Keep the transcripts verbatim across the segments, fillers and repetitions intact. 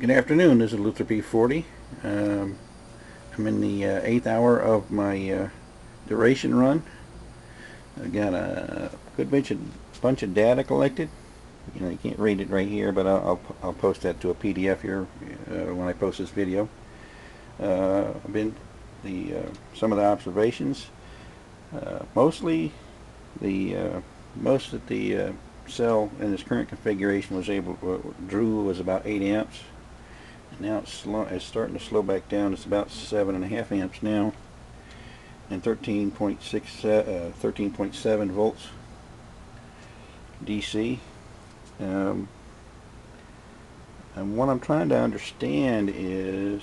Good afternoon, this is Luther P forty. Um, I'm in the uh, eighth hour of my uh, duration run. I've got a good bunch of, bunch of data collected. You know, you can't read it right here, but I'll, I'll, I'll post that to a P D F here uh, when I post this video. Uh, I've been the, uh, some of the observations. Uh, mostly, the uh, most of the uh, cell in its current configuration was able, uh, drew was about eight amps. Now it's, slow, it's starting to slow back down. It's about seven and a half amps now, and thirteen point six, uh, thirteen point seven volts D C. Um, and what I'm trying to understand is,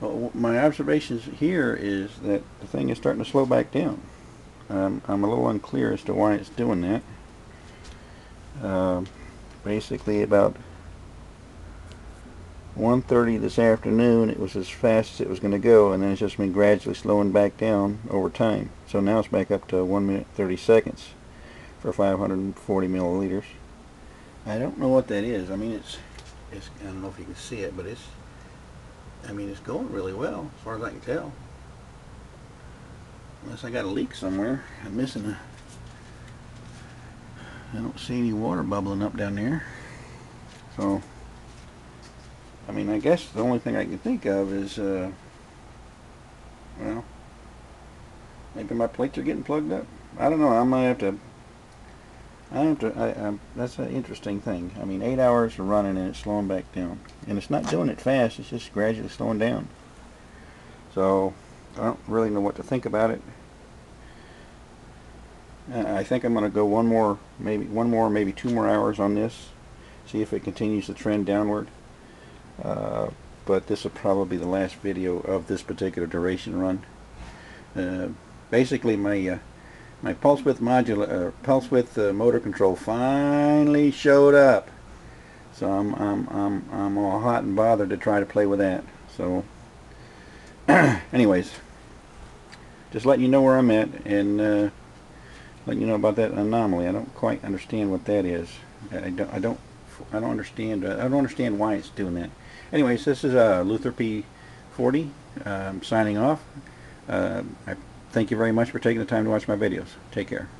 well, my observations here is that the thing is starting to slow back down. Um, I'm a little unclear as to why it's doing that. Uh, basically, about one thirty this afternoon it was as fast as it was going to go, and then it's just been gradually slowing back down over time. So now it's back up to one minute thirty seconds for five hundred forty milliliters. I don't know what that is. I mean, it's, it's I don't know if you can see it, but it's, I mean, it's going really well as far as I can tell, unless I got a leak somewhere. I'm missing a, I don't see any water bubbling up down there. So I mean, I guess the only thing I can think of is, uh, well, maybe my plates are getting plugged up. I don't know. I might have to. I have to. I, I, that's an interesting thing. I mean, eight hours of running and it's slowing back down, and it's not doing it fast. It's just gradually slowing down. So I don't really know what to think about it. I think I'm going to go one more, maybe one more, maybe two more hours on this. See if it continues the trend downward. Uh, but this will probably be the last video of this particular duration run. Uh, basically, my uh, my pulse width modula, uh, pulse width uh, motor control finally showed up. So I'm I'm I'm I'm all hot and bothered to try to play with that. So, anyways, just letting you know where I'm at, and uh, letting you know about that anomaly. I don't quite understand what that is. I don't I don't I don't understand. I don't understand why it's doing that. Anyways, this is uh, Luther P forty um, signing off. Uh, I thank you very much for taking the time to watch my videos. Take care.